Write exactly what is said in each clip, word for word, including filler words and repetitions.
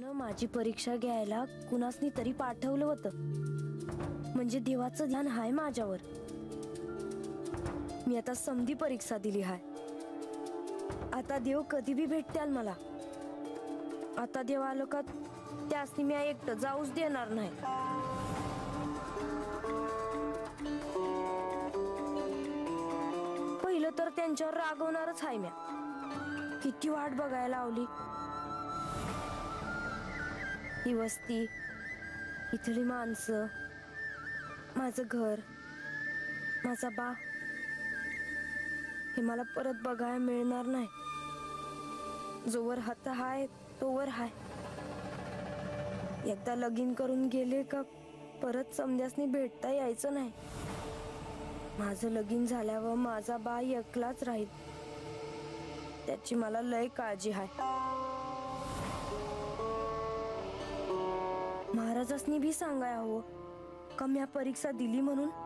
देवानं माझी परीक्षा घ्यायला कुणासनी तरी पाठवलं होतं, म्हणजे देवाचं ध्यान हाय माझ्यावर। मी आता समधी परीक्षा दिली हाय, आता देव कधी भी भेटत्याल मला। आता देव आलो का त्यासनी मी एकटं जाऊच देणार नाही। तर त्यांच्यावर रागवणारच आहे म्या। किती वाट बघायला लावली, ही वस्ती, इथली माणसं, माझं घर, माझा बा, हे मला परत बघायला मिळणार नाही। जोवर हात हाय तोवर हाय। एकदा लगीन करून गेले का परत समध्यासनी भेटता यायचं नाही। माझं लगीन झाल्यावर माझा बाई एकलाच राहील, त्याची मला लय काळजी आहे। महाराजांनी भी सांगाय हो का मी परीक्षा दिली म्हणून।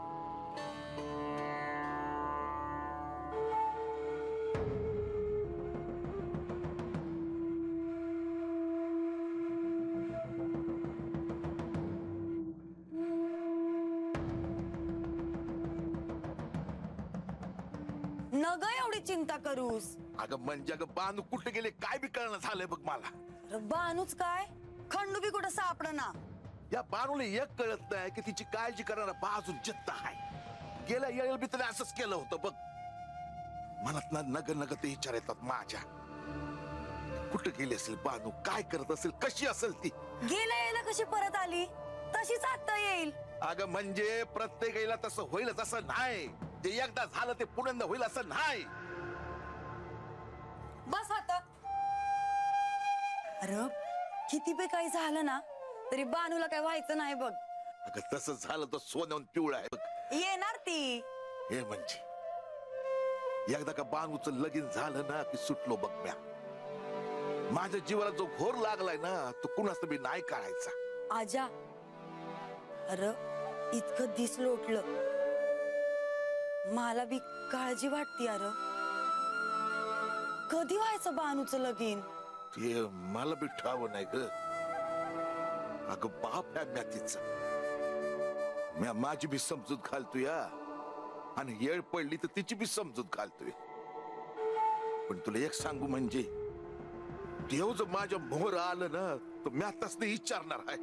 चिंता करूस। अगं म्हणजे अगं बानू कुठे गेले काय बी कळना झालंय बघ मला। बानूच काय खंडू बी कुठं सापडना। या बानूला एक कळत नाही की तिची काळजी करणारा बाजून जित्ता आहे। गेल्या येळेला बी तिने असंच केलं होतं बघ। मनात ना नग नग ते विचार येतात माझ्या, कुठे गेली असेल बानू, काय करत असेल, कशी असेल ती। गेल्या येळेला कशी परत आली तशीच आता येईल। अगं म्हणजे प्रत्येक येळेला तसं होईल तसं नाही, ते एकदा झालं ते पुन्हा होईल असं नाही। बस आता अरे किती बे काही झालं ना तरी बानूला काय व्हायचं नाही बघ। अगं तसं झालं तर सोन्याहून पिवळा आहे बघ, येणार ती। हे म्हणजे एकदा का बानूचं लगीन झालं ना की सुटलो बघ म्या। माझ्या जीवाला जो घोर लागलाय ना तो कुणास बी नाही काढायचा। आजा अरे इतकं दिस लोटलं, मला बी काळजी वाटती। अरे कधी व्हायचं बानूचं लगीन ते मला बी ठाव नाही ग। अगं बाप आहे म्यातीचा, म्या माझी बी समजूत घालतोय आणि येळ पडली तर तिची बी समजूत घालतोय। पण तुला एक सांगू म्हणजे देव जर माझ्या मोहर आलं ना तर म्या तसं विचारणार आहे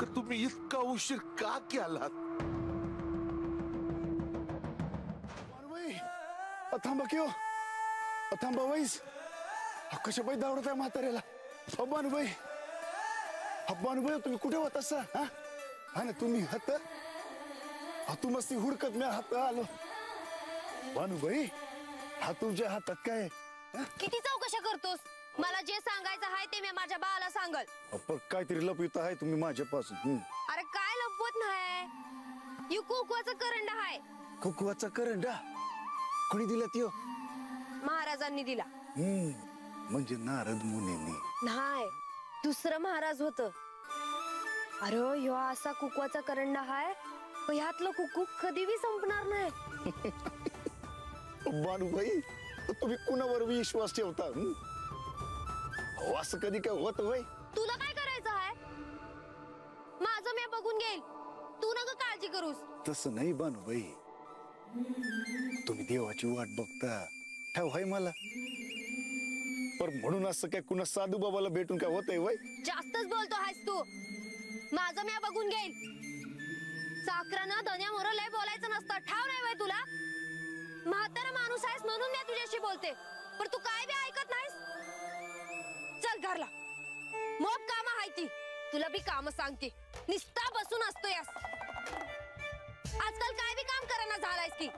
का तुम्ही इतका उशीर का केलात। थांबा की हो, थांबा वैस। कशा बाई दावडत आहे म्हाताऱ्याला। अब्बान बाई अब्बान बाई तुम्ही कुठे होत असा हा ना तुम्ही हात हातू मस्ती हुडकत मी हात आलो। बानू बाई हा तुमच्या हातात काय? किती चौकशा करतोस, मला जे सांगायचं आहे ते मी माझ्या बाळाला सांगल। अप्पा काहीतरी लपवित आहे तुम्ही माझ्यापासून। अरे काय लपवत नाही, यू कुकवाचा करंडा आहे। कुकवाचा करंडा कोणी दिला? त्यो महाराजांनी दिला। म्हणजे नारद मुनींनी? नाही, दुसरा महाराज होत। अरे ह्यो असा कुकवाचा करंडा हाय ह्यातलं कुकू कधी बी संपणार नाही। बानूबाई तुम्ही कुणावर विश्वास ठेवता? असं कधी काय होत वय? तुला काय करायचं हाय, माझं मी बघून घेईल, तू नका काळजी करूस। तसं नाही बानूबाई, तुम्ही देवाची वाट बघता ठाव आहे मला। पर म्हणून असं काय कुणा साधू बाबाला भेटून काय होतंय वय? जास्तच बोलतो आहेस तू, माझं मी बघून घेईल। साखराना धन्यामोर लय बोलायचं नसतं, ठाव नाही वय तुला? म्हातारा माणूस आहेस म्हणून मी तुझ्याशी बोलते, पण तू काय बी ऐकत नाहीस। चल घरला, मोप कामं आहे ती, तुला बी काम सांगते। निस्ता बसून असतो यास, आजकाल काय बी काम करायला झालायस की।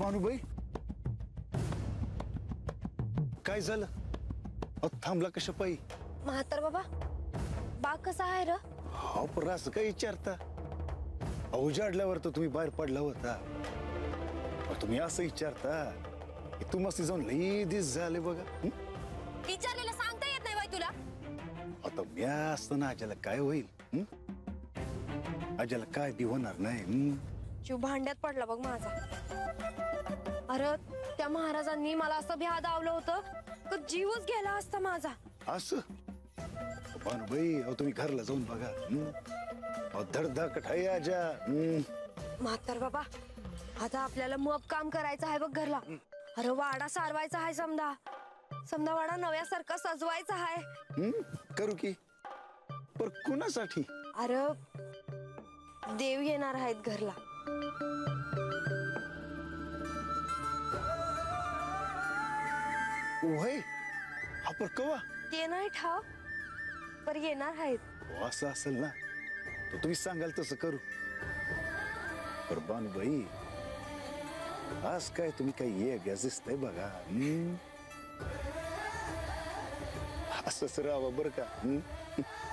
बानूबाई काय झालं? थांबला कशा पाई? म्हातार बाबा बा कसा आहे र? हा पर असं काय विचारता? उजाडल्यावर तर तुम्ही बाहेर पडला होता, तुम्ही असं विचारता? तुम्हाला जाऊन लई दिस झाले बघा। विचारलेलं सांगते तुला? आता मी असताना अजल काय होईल? अजल काय बी होणार नाही. जीव भांड्यात पडला बघ माझा. अरे त्या महाराजांनी मला असं भ्यादावलं होतं की जीवच गेला असता माझा. असं पण बाई तुम्ही घरला जाऊन बघा. धडधक ठया जा. म्हातार बाबा आता आपल्याला मग काम करायचं आहे बघ घरला. अरे वाडा सारवायचा आहे समजा. समजा वाडा नव्यासारखा सजवायचा आहे. करू की पर कुणासाठी? अरे देव येणार आहेत घरला. ओय आपण कवा ते नाही ठाव पर येणार आहेत. असं असेल ना तर तुम्ही सांगाल तसं करू. पर बानूबाई आज काय तुम्ही काही ये गॅजेसते बघा. असंच राहावं बरं का.